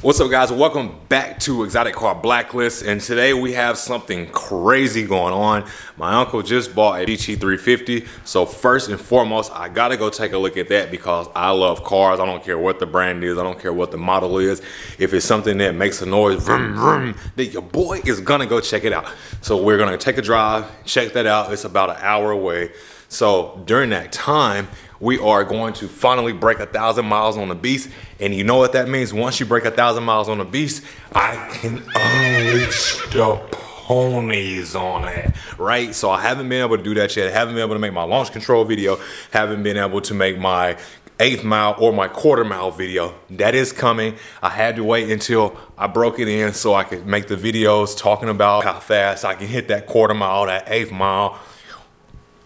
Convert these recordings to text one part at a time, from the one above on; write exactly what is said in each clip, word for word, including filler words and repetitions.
What's up, guys? Welcome back to Exotic Car Blacklist, and today we have something crazy going on. My uncle just bought a G T three fifty, so first and foremost, I gotta go take a look at that because I love cars. I don't care what the brand is, I don't care what the model is. If it's something that makes a noise, vroom, vroom, then your boy is gonna go check it out. So we're gonna take a drive, check that out. It's about an hour away. So during that time, we are going to finally break a thousand miles on the beast. And you know what that means? Once you break a thousand miles on the beast, I can unleash the ponies on it, right? So I haven't been able to do that yet. I haven't been able to make my launch control video. Haven't been able to make my eighth mile or my quarter mile video. That is coming. I had to wait until I broke it in so I could make the videos talking about how fast I can hit that quarter mile, that eighth mile,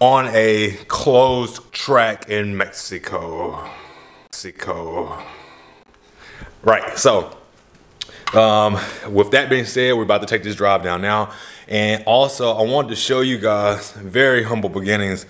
on a closed track in Mexico. Mexico. Right, so um, with that being said, we're about to take this drive down now. And also, I wanted to show you guys very humble beginnings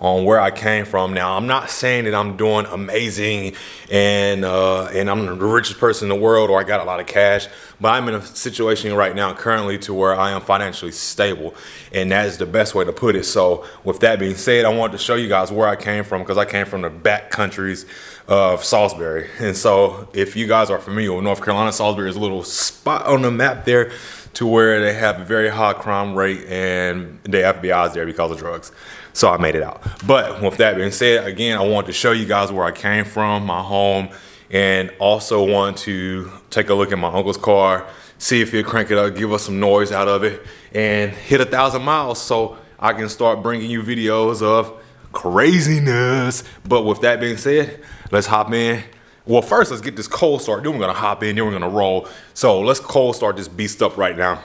on where I came from. Now, I'm not saying that I'm doing amazing and uh, and I'm the richest person in the world or I got a lot of cash, but I'm in a situation right now currently to where I am financially stable, and that is the best way to put it. So with that being said, I wanted to show you guys where I came from because I came from the back countries of Salisbury. And so if you guys are familiar with North Carolina, Salisbury is a little spot on the map there to where they have a very high crime rate and the F B I is there because of drugs. So I made it out. But with that being said, again, I wanted to show you guys where I came from, my home, and also want to take a look at my uncle's car, see if he'll crank it up, give us some noise out of it, and hit a thousand miles so I can start bringing you videos of craziness. But with that being said, let's hop in. Well, first, let's get this cold start. Then we're gonna hop in, then we're gonna roll. So let's cold start this beast up right now.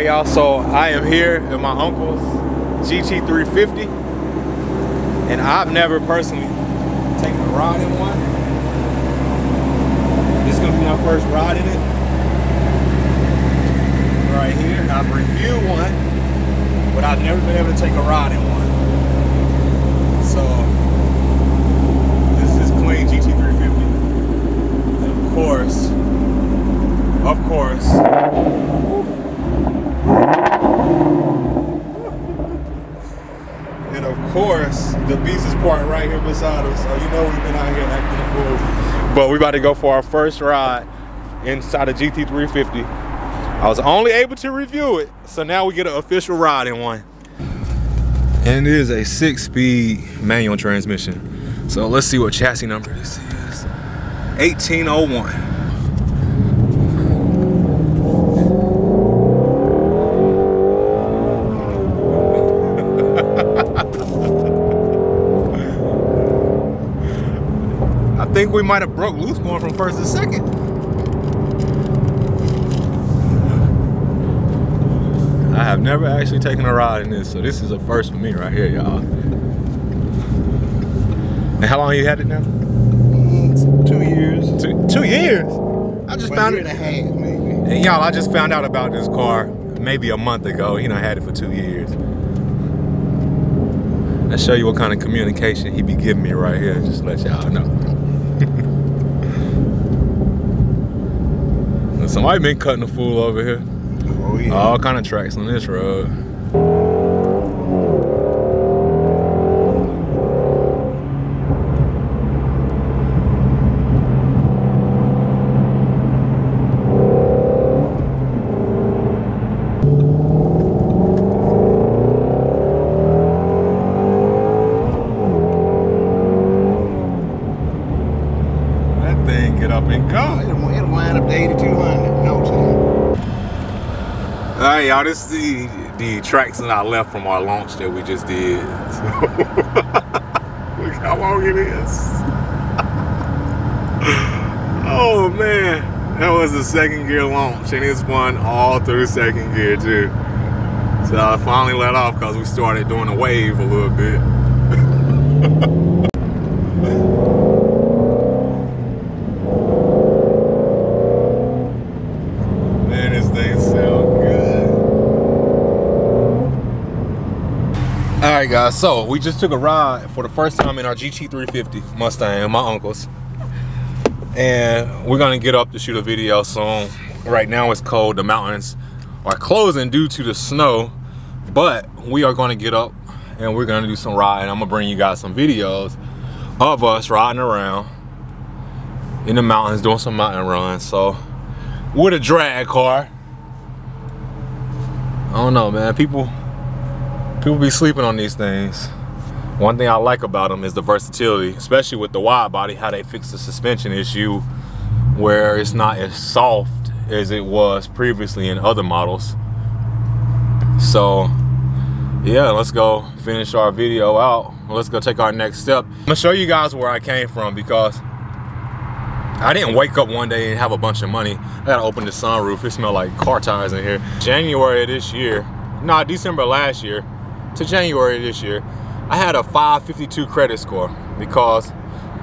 Y'all, so I am here in my uncle's G T three fifty, and I've never personally taken a ride in one. This is gonna be my first ride in it. Right here, I've reviewed one, but I've never been able to take a ride in one. So this is clean G T three fifty, and of course, of course. And of course, the beast is parked right here beside us, so you know we've been out here acting a fool. But we're about to go for our first ride inside a G T three fifty. I was only able to review it, so now we get an official ride in one. And it is a six-speed manual transmission. So let's see what chassis number this is. eighteen oh one. I think we might have broke loose going from first to second. I have never actually taken a ride in this, so this is a first for me right here, y'all. And how long you had it now? Mm, two years. Two, two years? I just found it. A year and a half, maybe. And y'all, I just found out about this car maybe a month ago. You know, I had it for two years. I'll show you what kind of communication he be giving me right here, just to let y'all know. Somebody been cutting a fool over here. Oh, yeah. All kind of tracks on this road. Now this is the, the tracks that I left from our launch that we just did. So look how long it is. Oh man, that was the second gear launch, and it's won all through second gear too. So I finally let off because we started doing a wave a little bit. All right guys, so we just took a ride for the first time in our G T three fifty Mustang, my uncle's, and we're gonna get up to shoot a video soon. Right now it's cold, the mountains are closing due to the snow, but we are gonna get up and we're gonna do some riding. I'm gonna bring you guys some videos of us riding around in the mountains, doing some mountain runs. So with a drag car, I don't know man, people People be sleeping on these things. One thing I like about them is the versatility, especially with the wide body, how they fix the suspension issue where it's not as soft as it was previously in other models. So yeah, let's go finish our video out. Let's go take our next step. I'm gonna show you guys where I came from because I didn't wake up one day and have a bunch of money. I gotta open the sunroof. It smelled like car tires in here. January this year, no, December last year, to January this year, I had a five fifty-two credit score because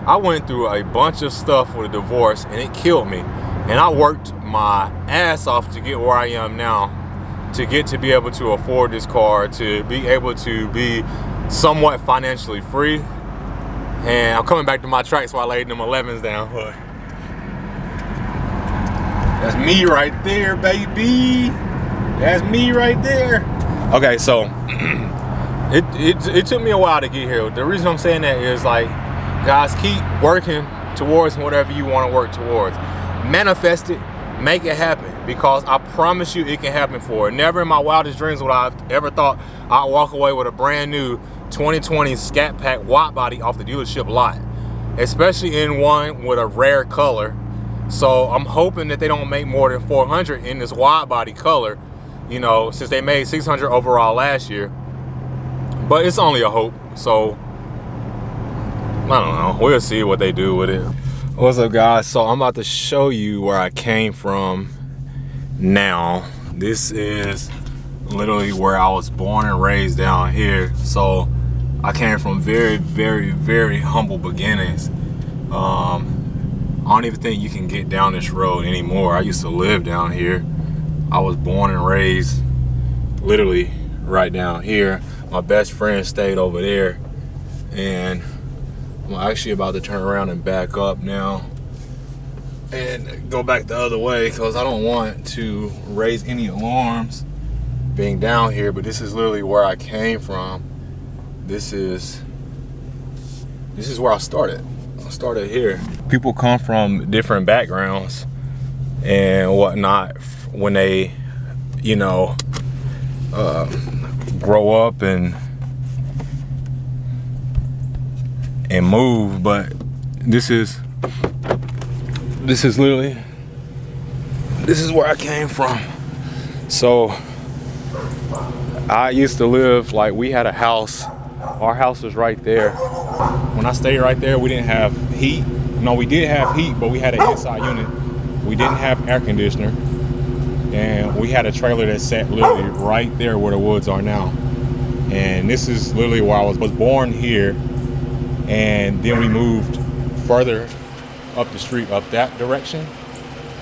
I went through a bunch of stuff with a divorce and it killed me. And I worked my ass off to get where I am now, to get to be able to afford this car, to be able to be somewhat financially free. And I'm coming back to my tracks while I laid them elevens down. Look. That's me right there, baby. That's me right there. Okay, so it, it it took me a while to get here. The reason I'm saying that is, like, guys, keep working towards whatever you want to work towards. Manifest it, make it happen, because I promise you it can happen for it. Never in my wildest dreams would I have ever thought I'd walk away with a brand new twenty twenty Scat Pack Widebody off the dealership lot, especially in one with a rare color. So I'm hoping that they don't make more than four hundred in this Widebody color, you know, since they made six hundred overall last year. But it's only a hope, so I don't know, we'll see what they do with it. What's up guys, so I'm about to show you where I came from now. This is literally where I was born and raised down here. So I came from very, very, very humble beginnings. Um, I don't even think you can get down this road anymore. I used to live down here. I was born and raised literally right down here. My best friend stayed over there, and I'm actually about to turn around and back up now and go back the other way because I don't want to raise any alarms being down here, but this is literally where I came from. This is, this is where I started. I started here. People come from different backgrounds and whatnot when they, you know, uh, grow up and and move, but this is this is literally this is where I came from. So I used to live, like, we had a house. Our house was right there. When I stayed right there, we didn't have heat. No, we did have heat, but we had an inside unit. We didn't have air conditioner. And we had a trailer that sat literally right there where the woods are now. And this is literally where I was, was born here. And then we moved further up the street, up that direction.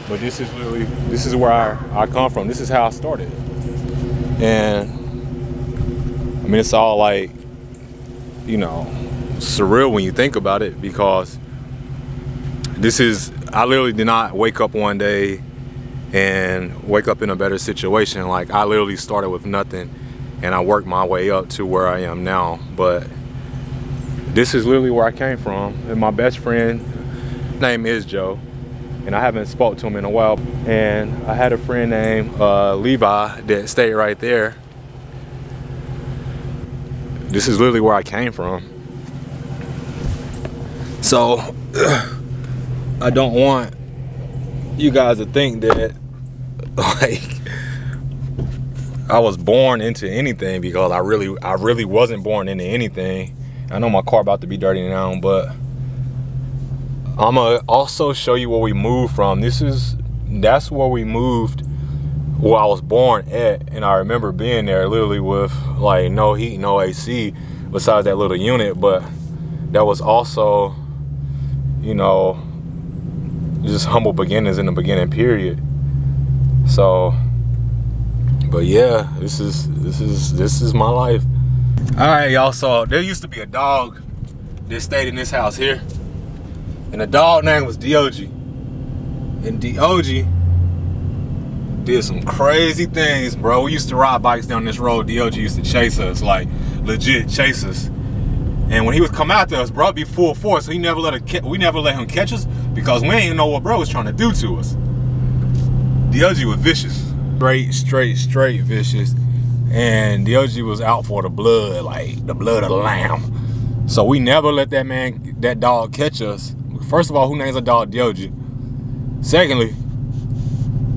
But this is literally, this is where I, I come from. This is how I started. And I mean, it's all, like, you know, surreal when you think about it, because this is, I literally did not wake up one day and wake up in a better situation. Like, I literally started with nothing and I worked my way up to where I am now. But this is literally where I came from. And my best friend, his name is Joe, and I haven't spoke to him in a while. And I had a friend named uh, Levi that stayed right there. This is literally where I came from. So I don't want you guys to think that, like, I was born into anything, because I really I really wasn't born into anything. I know my car about to be dirty now, but I'm gonna also show you where we moved from. This is, that's where we moved, where I was born at, and I remember being there literally with like no heat, no A C, besides that little unit. But that was also, you know, just humble beginnings in the beginning period. So, but yeah, this is this is this is my life. All right, y'all. So there used to be a dog that stayed in this house here, and the dog name was D O G. And D O G did some crazy things, bro. We used to ride bikes down this road. D O G used to chase us, like legit chase us. And when he would come after us, bro, it'd be full force. So he never let a we never let him catch us, because we didn't know what bro was trying to do to us. D O G was vicious. Straight, straight, straight vicious. And D O G was out for the blood, like the blood of the lamb. So we never let that man, that dog catch us. First of all, who names a dog D O G? Secondly,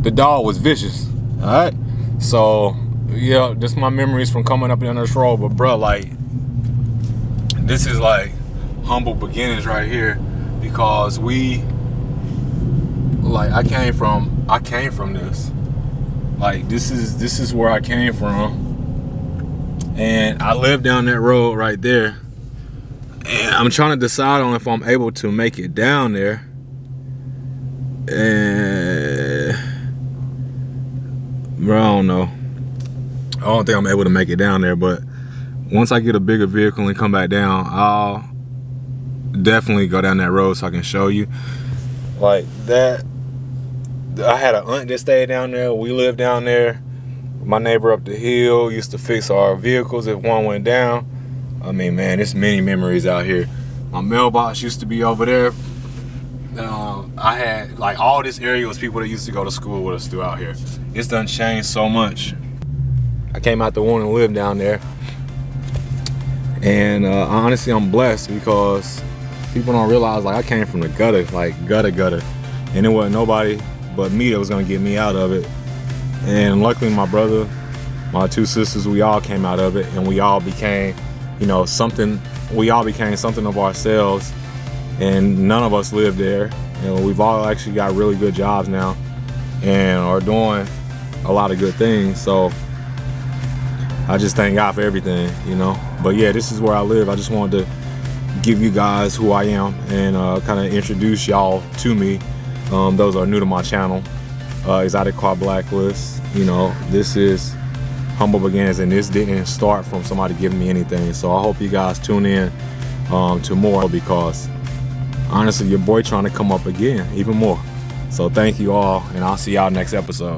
the dog was vicious. Alright? So, yeah, just my memories from coming up down this road. But bro, like, this is like humble beginnings right here, because we, like, I came from, I came from this. Like, this is, this is where I came from. And I live down that road right there. And I'm trying to decide on if I'm able to make it down there. And, bro, I don't know. I don't think I'm able to make it down there, but once I get a bigger vehicle and come back down, I'll definitely go down that road so I can show you. Like that, I had an aunt that stayed down there. We lived down there. My neighbor up the hill used to fix our vehicles if one went down. I mean, man, there's many memories out here. My mailbox used to be over there. Um, I had, like, all this area was people that used to go to school with us throughout here. It's done changed so much. I came out to want to live down there. And uh, honestly, I'm blessed, because people don't realize, like, I came from the gutter, like gutter gutter, and it wasn't nobody but me that was gonna get me out of it. And luckily, my brother, my two sisters, we all came out of it, and we all became, you know, something. We all became something of ourselves, and none of us lived there. And we've all actually got really good jobs now, and are doing a lot of good things. So I just thank God for everything, you know. But yeah, this is where I live. I just wanted to give you guys who I am, and uh, kind of introduce y'all to me. Um, those are new to my channel, uh, Exotic Car Blacklist. You know, this is humble beginnings, and this didn't start from somebody giving me anything. So I hope you guys tune in um, to more, because honestly, your boy trying to come up again, even more. So thank you all, and I'll see y'all next episode.